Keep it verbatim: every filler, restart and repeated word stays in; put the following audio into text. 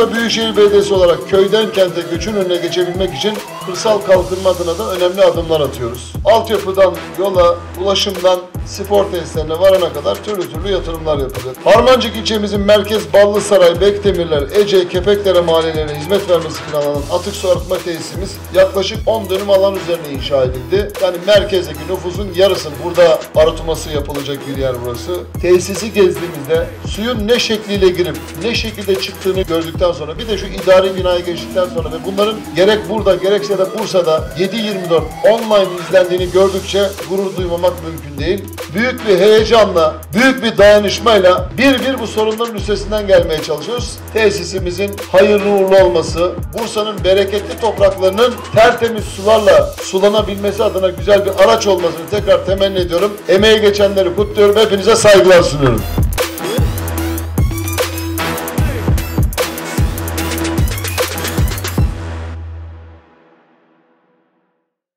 Bursa Büyükşehir Belediyesi olarak köyden kente göçün önüne geçebilmek için kırsal kalkınma adına da önemli adımlar atıyoruz. Altyapıdan yola, ulaşımdan spor tesislerine varana kadar türlü türlü yatırımlar yapılıyor. Harmancık ilçemizin merkez Ballısaray, Bektemirler, Ece, Kepekdere mahallelerine hizmet vermesi planlanan Atıksu Arıtma Tesisimiz yaklaşık on dönüm alan üzerine inşa edildi. Yani merkezdeki nüfusun yarısı burada arıtması yapılacak bir yer burası. Tesisi gezdiğimizde suyun ne şekliyle girip ne şekilde çıktığını gördükten sonra, bir de şu idari binaya geçtikten sonra ve bunların gerek burada gerekse de Bursa'da yedi yirmi dört online izlendiğini gördükçe gurur duymamak mümkün değil. Büyük bir heyecanla, büyük bir dayanışmayla bir bir bu sorunların üstesinden gelmeye çalışıyoruz. Tesisimizin hayırlı uğurlu olması, Bursa'nın bereketli topraklarının tertemiz sularla sulanabilmesi adına güzel bir araç olmasını tekrar temenni ediyorum. Emeği geçenleri kutluyorum. Hepinize saygılar sunuyorum.